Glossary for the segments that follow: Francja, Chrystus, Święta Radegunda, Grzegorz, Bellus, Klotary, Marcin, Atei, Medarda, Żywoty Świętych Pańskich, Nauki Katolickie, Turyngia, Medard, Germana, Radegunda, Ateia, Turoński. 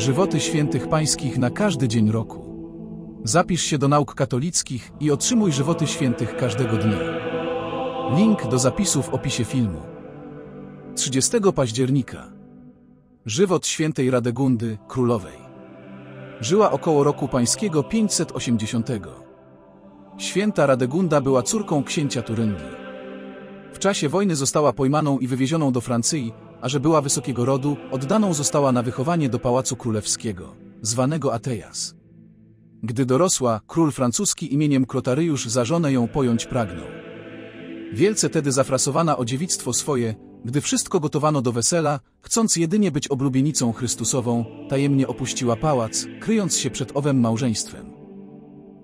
Żywoty Świętych Pańskich na każdy dzień roku. Zapisz się do nauk katolickich i otrzymuj Żywoty Świętych każdego dnia. Link do zapisu w opisie filmu. 30 października. Żywot świętej Radegundy, królowej. Żyła około roku pańskiego 580. Święta Radegunda była córką księcia Turyngii. W czasie wojny została pojmaną i wywiezioną do Francji, a że była wysokiego rodu, oddaną została na wychowanie do pałacu królewskiego, zwanego Ateias. Gdy dorosła, król francuski imieniem Klotaryusz za żonę ją pojąć pragnął. Wielce tedy zafrasowana o dziewictwo swoje, gdy wszystko gotowano do wesela, chcąc jedynie być oblubienicą Chrystusową, tajemnie opuściła pałac, kryjąc się przed owym małżeństwem.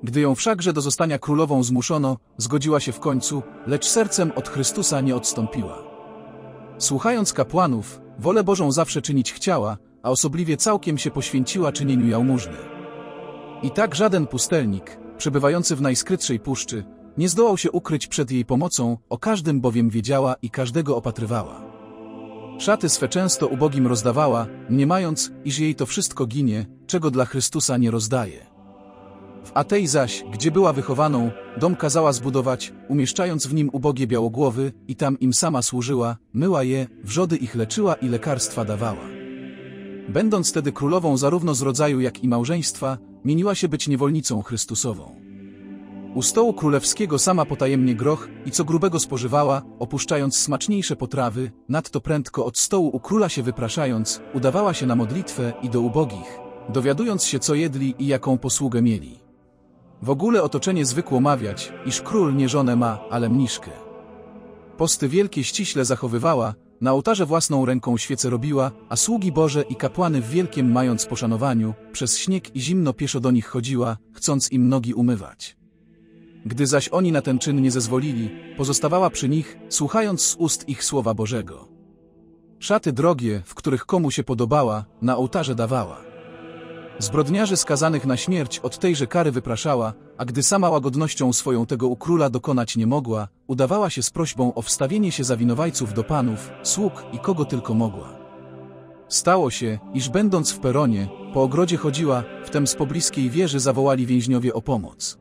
Gdy ją wszakże do zostania królową zmuszono, zgodziła się w końcu, lecz sercem od Chrystusa nie odstąpiła. Słuchając kapłanów, wolę Bożą zawsze czynić chciała, a osobliwie całkiem się poświęciła czynieniu jałmużny. I tak żaden pustelnik, przebywający w najskrytszej puszczy, nie zdołał się ukryć przed jej pomocą, o każdym bowiem wiedziała i każdego opatrywała. Szaty swe często ubogim rozdawała, mniemając, iż jej to wszystko ginie, czego dla Chrystusa nie rozdaje. W Atei zaś, gdzie była wychowaną, dom kazała zbudować, umieszczając w nim ubogie białogłowy i tam im sama służyła, myła je, wrzody ich leczyła i lekarstwa dawała. Będąc tedy królową zarówno z rodzaju jak i małżeństwa, mieniła się być niewolnicą Chrystusową. U stołu królewskiego sama potajemnie groch i co grubego spożywała, opuszczając smaczniejsze potrawy, nadto prędko od stołu u króla się wypraszając, udawała się na modlitwę i do ubogich, dowiadując się co jedli i jaką posługę mieli. W ogóle otoczenie zwykło mawiać, iż król nie żonę ma, ale mniszkę. Posty wielkie ściśle zachowywała, na ołtarze własną ręką świece robiła, a sługi Boże i kapłany w wielkim mając poszanowaniu, przez śnieg i zimno pieszo do nich chodziła, chcąc im nogi umywać. Gdy zaś oni na ten czyn nie zezwolili, pozostawała przy nich, słuchając z ust ich słowa Bożego. Szaty drogie, w których komu się podobała, na ołtarze dawała. Zbrodniarzy skazanych na śmierć od tejże kary wypraszała, a gdy sama łagodnością swoją tego u króla dokonać nie mogła, udawała się z prośbą o wstawienie się za winowajców do panów, sług i kogo tylko mogła. Stało się, iż będąc w peronie, po ogrodzie chodziła, wtem z pobliskiej wieży zawołali więźniowie o pomoc.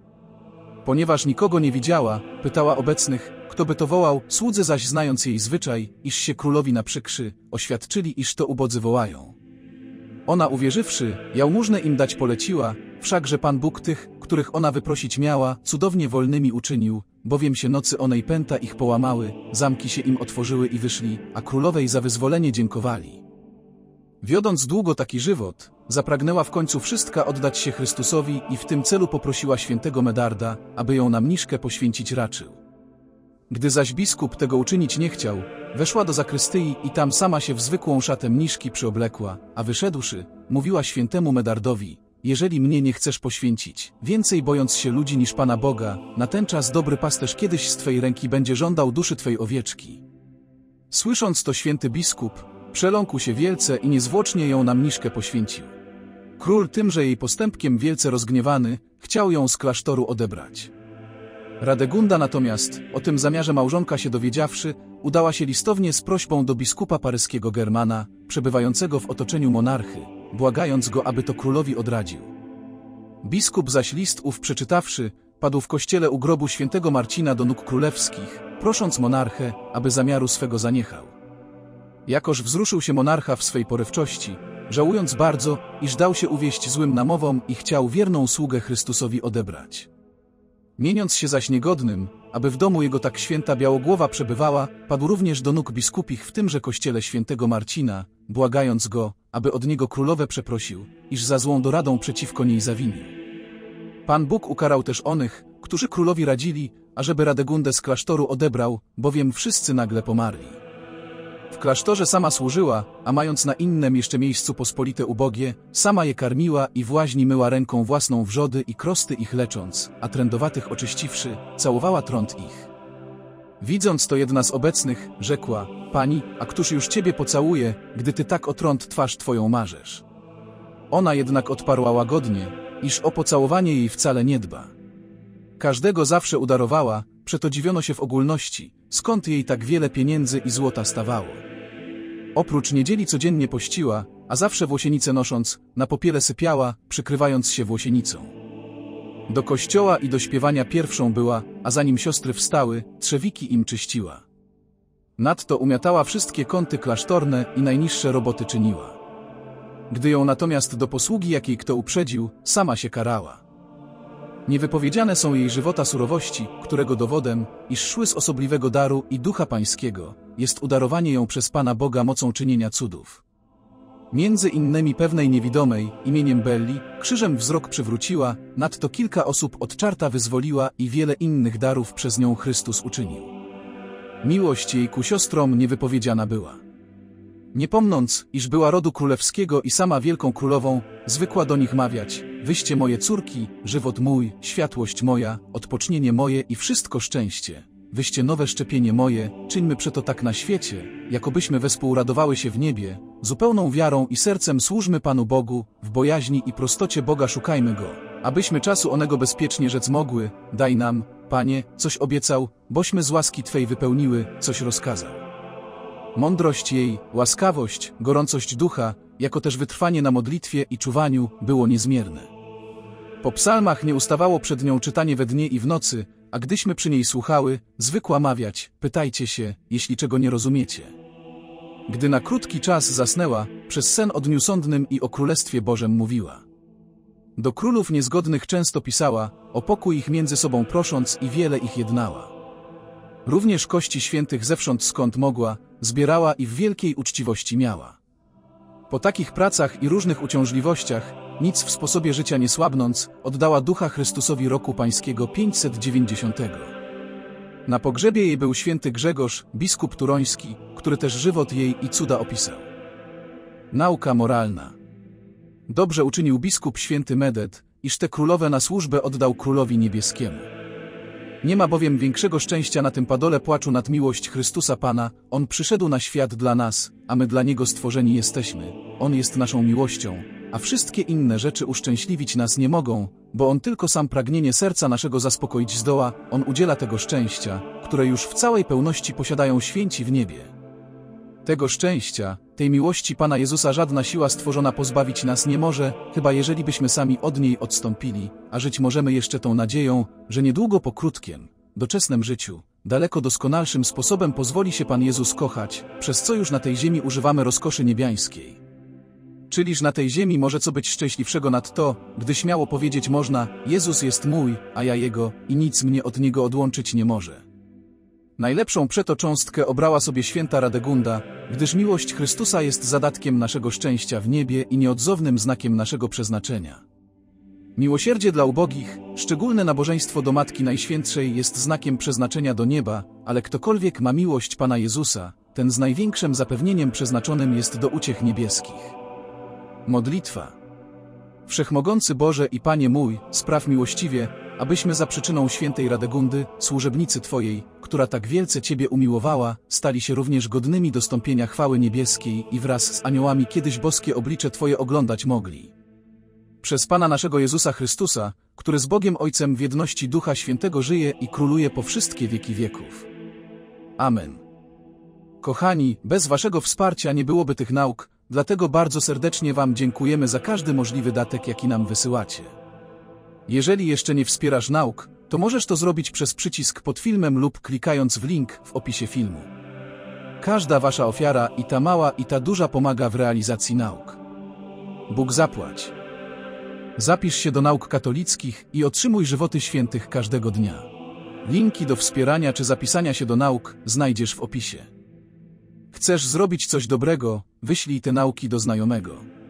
Ponieważ nikogo nie widziała, pytała obecnych, kto by to wołał, słudzy zaś znając jej zwyczaj, iż się królowi naprzykrzy, oświadczyli, iż to ubodzy wołają. Ona uwierzywszy, jałmużnę im dać poleciła, wszakże Pan Bóg tych, których ona wyprosić miała, cudownie wolnymi uczynił, bowiem się nocy onej pęta ich połamały, zamki się im otworzyły i wyszli, a królowej za wyzwolenie dziękowali. Wiodąc długo taki żywot, zapragnęła w końcu wszystka oddać się Chrystusowi i w tym celu poprosiła świętego Medarda, aby ją na mniszkę poświęcić raczył. Gdy zaś biskup tego uczynić nie chciał, weszła do zakrystyi i tam sama się w zwykłą szatę mniszki przyoblekła, a wyszedłszy, mówiła świętemu Medardowi, jeżeli mnie nie chcesz poświęcić, więcej bojąc się ludzi niż Pana Boga, na ten czas dobry pasterz kiedyś z Twej ręki będzie żądał duszy Twej owieczki. Słysząc to święty biskup, przeląkł się wielce i niezwłocznie ją na mniszkę poświęcił. Król tymże jej postępkiem wielce rozgniewany, chciał ją z klasztoru odebrać. Radegunda natomiast, o tym zamiarze małżonka się dowiedziawszy, udała się listownie z prośbą do biskupa paryskiego Germana, przebywającego w otoczeniu monarchy, błagając go, aby to królowi odradził. Biskup zaś list ów przeczytawszy, padł w kościele u grobu świętego Marcina do nóg królewskich, prosząc monarchę, aby zamiaru swego zaniechał. Jakoż wzruszył się monarcha w swej porywczości, żałując bardzo, iż dał się uwieść złym namowom i chciał wierną sługę Chrystusowi odebrać. Mieniąc się zaś niegodnym, aby w domu jego tak święta białogłowa przebywała, padł również do nóg biskupich w tymże kościele świętego Marcina, błagając go, aby od niego królowę przeprosił, iż za złą doradą przeciwko niej zawinił. Pan Bóg ukarał też onych, którzy królowi radzili, ażeby Radegundę z klasztoru odebrał, bowiem wszyscy nagle pomarli. W klasztorze sama służyła, a mając na innym jeszcze miejscu pospolite ubogie, sama je karmiła i w łaźni myła ręką własną wrzody i krosty ich lecząc, a trędowatych oczyściwszy, całowała trąd ich. Widząc to jedna z obecnych, rzekła, Pani, a któż już Ciebie pocałuje, gdy Ty tak o trąd twarz Twoją marzesz? Ona jednak odparła łagodnie, iż o pocałowanie jej wcale nie dba. Każdego zawsze udarowała, przeto dziwiono się w ogólności, skąd jej tak wiele pieniędzy i złota stawało. Oprócz niedzieli codziennie pościła, a zawsze włosienicę nosząc, na popiele sypiała, przykrywając się włosienicą. Do kościoła i do śpiewania pierwszą była, a zanim siostry wstały, trzewiki im czyściła. Nadto umiatała wszystkie kąty klasztorne i najniższe roboty czyniła. Gdy ją natomiast do posługi jakiej kto uprzedził, sama się karała. Niewypowiedziane są jej żywota surowości, którego dowodem, iż szły z osobliwego daru i ducha pańskiego, jest udarowanie ją przez Pana Boga mocą czynienia cudów. Między innymi pewnej niewidomej, imieniem Belli, krzyżem wzrok przywróciła, nadto kilka osób od czarta wyzwoliła i wiele innych darów przez nią Chrystus uczynił. Miłość jej ku siostrom niewypowiedziana była. Nie pomnąc, iż była rodu królewskiego i sama wielką królową, zwykła do nich mawiać: wyście moje córki, żywot mój, światłość moja, odpocznienie moje i wszystko szczęście. Wyście nowe szczepienie moje, czyńmy przeto tak na świecie, jakobyśmy wespół radowały się w niebie, zupełną wiarą i sercem służmy Panu Bogu, w bojaźni i prostocie Boga szukajmy Go, abyśmy czasu onego bezpiecznie rzec mogły. Daj nam, Panie, coś obiecał, bośmy z łaski Twej wypełniły, coś rozkazał. Mądrość jej, łaskawość, gorącość ducha, jako też wytrwanie na modlitwie i czuwaniu było niezmierne. Po psalmach nie ustawało przed nią czytanie we dnie i w nocy, a gdyśmy przy niej słuchały, zwykła mawiać: pytajcie się, jeśli czego nie rozumiecie. Gdy na krótki czas zasnęła, przez sen o dniu sądnym i o Królestwie Bożem mówiła. Do królów niezgodnych często pisała, o pokój ich między sobą prosząc, i wiele ich jednała. Również kości świętych zewsząd skąd mogła, zbierała i w wielkiej uczciwości miała. Po takich pracach i różnych uciążliwościach, nic w sposobie życia nie słabnąc, oddała ducha Chrystusowi roku pańskiego 590. Na pogrzebie jej był święty Grzegorz, biskup turoński, który też żywot jej i cuda opisał. Nauka moralna. Dobrze uczynił biskup święty Medet, iż te królowe na służbę oddał Królowi Niebieskiemu. Nie ma bowiem większego szczęścia na tym padole płaczu nad miłość Chrystusa Pana. On przyszedł na świat dla nas, a my dla Niego stworzeni jesteśmy. On jest naszą miłością, a wszystkie inne rzeczy uszczęśliwić nas nie mogą, bo On tylko sam pragnienie serca naszego zaspokoić zdoła. On udziela tego szczęścia, które już w całej pełności posiadają święci w niebie. Tego szczęścia, tej miłości Pana Jezusa żadna siła stworzona pozbawić nas nie może, chyba jeżeli byśmy sami od niej odstąpili, a żyć możemy jeszcze tą nadzieją, że niedługo po krótkiem, doczesnym życiu, daleko doskonalszym sposobem pozwoli się Pan Jezus kochać, przez co już na tej ziemi używamy rozkoszy niebiańskiej. Czyliż na tej ziemi może co być szczęśliwszego nad to, gdy śmiało powiedzieć można: Jezus jest mój, a ja Jego, i nic mnie od Niego odłączyć nie może. Najlepszą przeto cząstkę obrała sobie święta Radegunda, gdyż miłość Chrystusa jest zadatkiem naszego szczęścia w niebie i nieodzownym znakiem naszego przeznaczenia. Miłosierdzie dla ubogich, szczególne nabożeństwo do Matki Najświętszej jest znakiem przeznaczenia do nieba, ale ktokolwiek ma miłość Pana Jezusa, ten z największym zapewnieniem przeznaczonym jest do uciech niebieskich. Modlitwa. Wszechmogący Boże i Panie mój, spraw miłościwie, abyśmy za przyczyną świętej Radegundy, służebnicy Twojej, która tak wielce Ciebie umiłowała, stali się również godnymi dostąpienia chwały niebieskiej i wraz z aniołami kiedyś boskie oblicze Twoje oglądać mogli. Przez Pana naszego Jezusa Chrystusa, który z Bogiem Ojcem w jedności Ducha Świętego żyje i króluje po wszystkie wieki wieków. Amen. Kochani, bez Waszego wsparcia nie byłoby tych nauk, dlatego bardzo serdecznie Wam dziękujemy za każdy możliwy datek, jaki nam wysyłacie. Jeżeli jeszcze nie wspierasz nauk, to możesz to zrobić przez przycisk pod filmem lub klikając w link w opisie filmu. Każda Wasza ofiara, i ta mała, i ta duża, pomaga w realizacji nauk. Bóg zapłać. Zapisz się do nauk katolickich i otrzymuj żywoty świętych każdego dnia. Linki do wspierania czy zapisania się do nauk znajdziesz w opisie. Chcesz zrobić coś dobrego? Wyślij te nauki do znajomego.